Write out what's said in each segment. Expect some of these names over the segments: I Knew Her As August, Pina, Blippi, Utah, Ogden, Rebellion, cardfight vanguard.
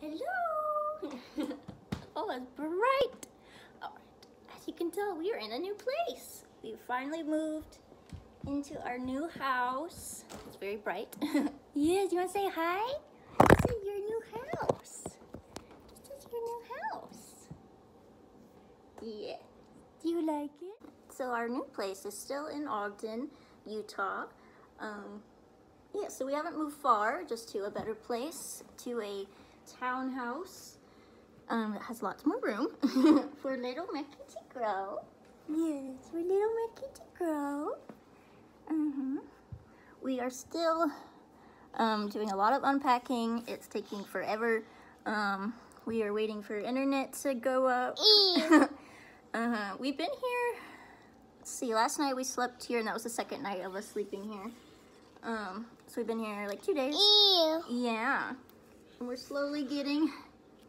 Hello! Oh, it's bright! Alright, as you can tell, we are in a new place. We finally moved into our new house. It's very bright. Yes, you want to say hi? This is your new house. This is your new house. Yeah. Do you like it? So our new place is still in Ogden, Utah. Yeah, so we haven't moved far, just to a better place, to a townhouse. It has lots more room for little Mickey to grow. Yes, for little Mickey to grow. We are still doing a lot of unpacking. It's taking forever. We are waiting for internet to go up. We've been here. Let's see, last night we slept here, and that was the second night of us sleeping here. So we've been here like 2 days. Ew. Yeah. And we're slowly getting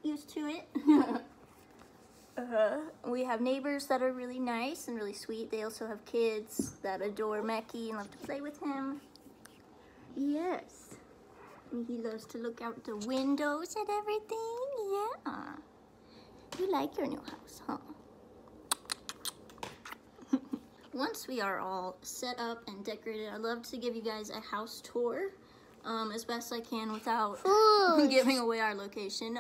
used to it. We have neighbors that are really nice and really sweet. They also have kids that adore Mickey and love to play with him. Yes. And he loves to look out the windows at everything. Yeah. You like your new house, huh? Once we are all set up and decorated, I'd love to give you guys a house tour as best I can without giving away our location.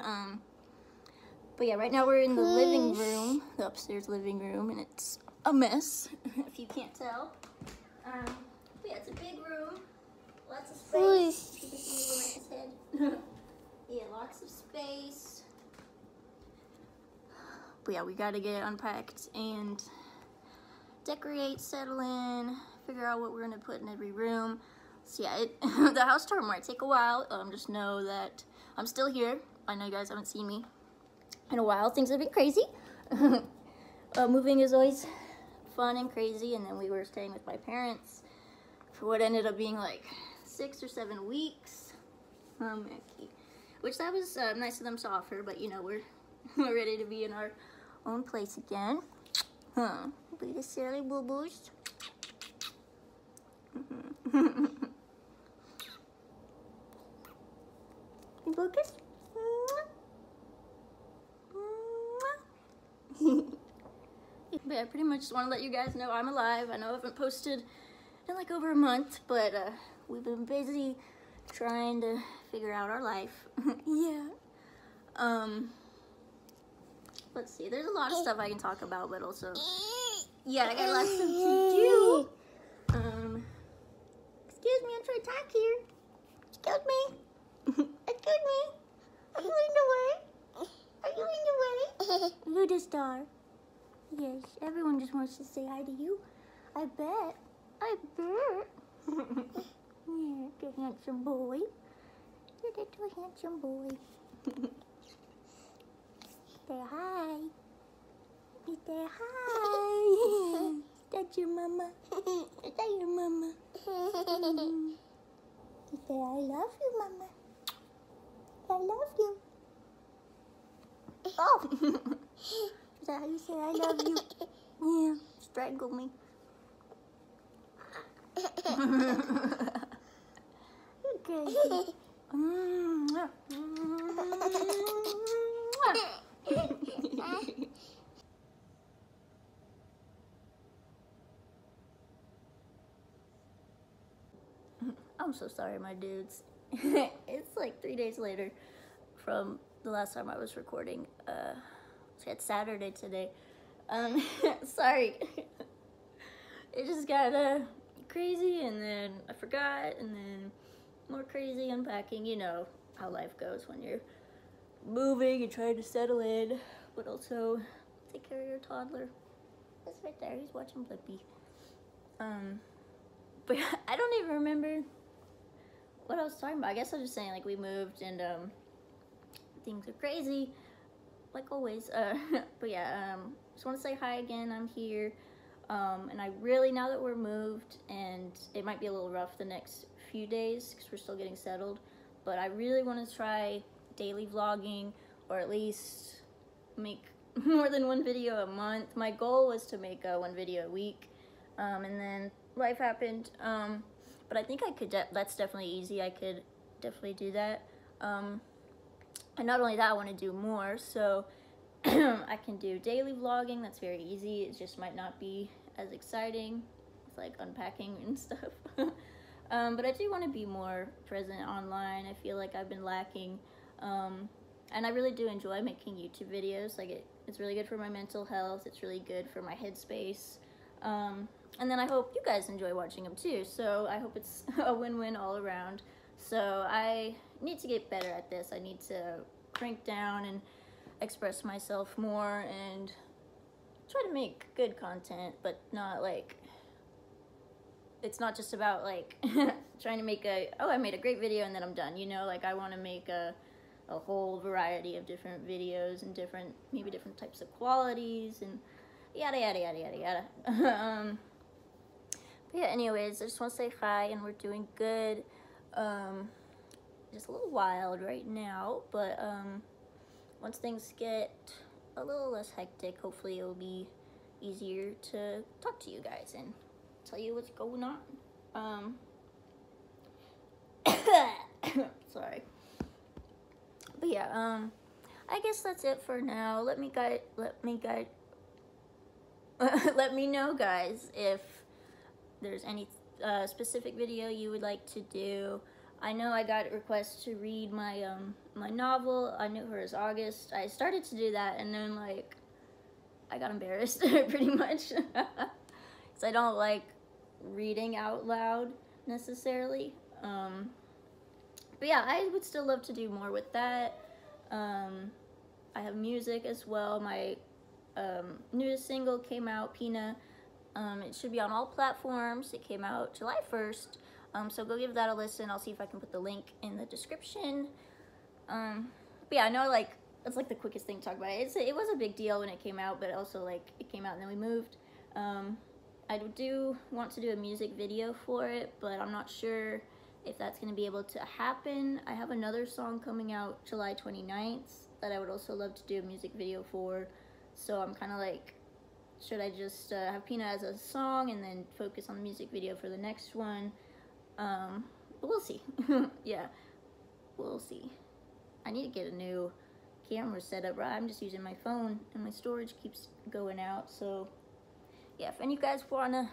But yeah, right now we're in the living room, the upstairs living room, and it's a mess, if you can't tell. But yeah, it's a big room, lots of space. You can see over my head. Yeah, lots of space. But yeah, we gotta get it unpacked and decorate, settle in, figure out what we're gonna put in every room. So yeah, the house tour might take a while. Just know that I'm still here. I know you guys haven't seen me in a while. Things have been crazy. Moving is always fun and crazy, and then we were staying with my parents for what ended up being like 6 or 7 weeks. Oh, Mickey. Which that was nice of them to offer, but you know, we're ready to be in our own place again. Be the silly boo-boos. Focus. But I pretty much just want to let you guys know I'm alive. I know I haven't posted in like over a month, but we've been busy trying to figure out our life. Yeah. Let's see, there's a lot of stuff I can talk about, but also, yeah, I got a lot of stuff to do. Excuse me, I'm trying to talk here. Excuse me. Excuse me. Are you in the way? Are you in the way? You're the star. Yes, everyone just wants to say hi to you. I bet. I bet. Yeah, you're a handsome boy. You're such a handsome boy. Say hi. Say hi. That's your mama. That's your mama. Say I love you, mama. I love you. Oh. Is that how you say I love you? Yeah. Strangle me. Okay. I'm so sorry, my dudes. It's like 3 days later from the last time I was recording. It's Saturday today. Sorry. It just got crazy, and then I forgot, and then more crazy unpacking. You know how life goes when you're moving and trying to settle in, but also take care of your toddler. That's right there. He's watching Blippi. But I don't even remember what I was talking about. I guess I was just saying, like, we moved and things are crazy, like always. But yeah, just want to say hi again. I'm here, and I really, now that we're moved, and it might be a little rough the next few days because we're still getting settled, but I really want to try daily vlogging, or at least make more than one video a month. My goal was to make one video a week, and then life happened, but I think I could, that's definitely easy. I could definitely do that. And not only that, I want to do more, so I can do daily vlogging. That's very easy. It just might not be as exciting. It's like unpacking and stuff. But I do want to be more present online. I feel like I've been lacking. And I really do enjoy making YouTube videos. Like it's really good for my mental health. It's really good for my headspace. And then I hope you guys enjoy watching them too. So I hope it's a win-win all around. So I need to get better at this. I need to crank down and express myself more and try to make good content, but not like, it's not just about like trying to make a, oh, I made a great video and then I'm done, you know? Like I want to make a whole variety of different videos and different, maybe different types of qualities and yada, yada, yada, yada, yada. But yeah, anyways, I just want to say hi and we're doing good. Just a little wild right now, but once things get a little less hectic, hopefully it'll be easier to talk to you guys and tell you what's going on. Sorry. But yeah, I guess that's it for now. Let me know, guys, if there's any specific video you would like to do. I know I got requests to read my my novel, I Knew Her As August. I started to do that and then like I got embarrassed pretty much because I don't like reading out loud necessarily. But yeah, I would still love to do more with that. I have music as well. My newest single came out, Pina. It should be on all platforms. It came out July 1st. So go give that a listen. I'll see if I can put the link in the description. But yeah, I know like that's like the quickest thing to talk about. It was a big deal when it came out, but also like it came out and then we moved. I do want to do a music video for it, but I'm not sure if that's going to be able to happen. I have another song coming out July 29th that I would also love to do a music video for. So I'm kind of like, should I just have Pina as a song and then focus on the music video for the next one? But we'll see. Yeah, we'll see. I need to get a new camera set up, right? I'm just using my phone and my storage keeps going out. So yeah, if any of you guys want to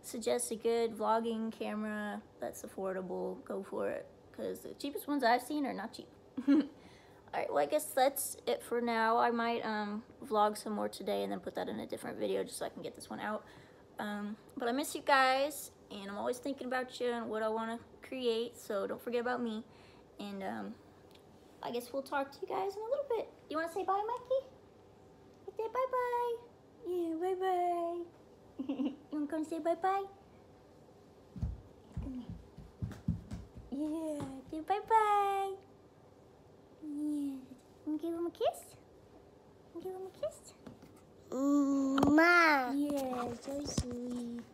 suggest a good vlogging camera that's affordable, go for it, because the cheapest ones I've seen are not cheap. Alright, well, I guess that's it for now. I might vlog some more today and then put that in a different video just so I can get this one out. But I miss you guys, and I'm always thinking about you and what I want to create, so don't forget about me. And I guess we'll talk to you guys in a little bit. You want to say bye, Mikey? Say bye-bye. Yeah, bye-bye. You want to come say bye-bye? Come here. Yeah, say bye-bye. Yeah. And give him a kiss? Give him a kiss? Mom. Yeah, so sweet.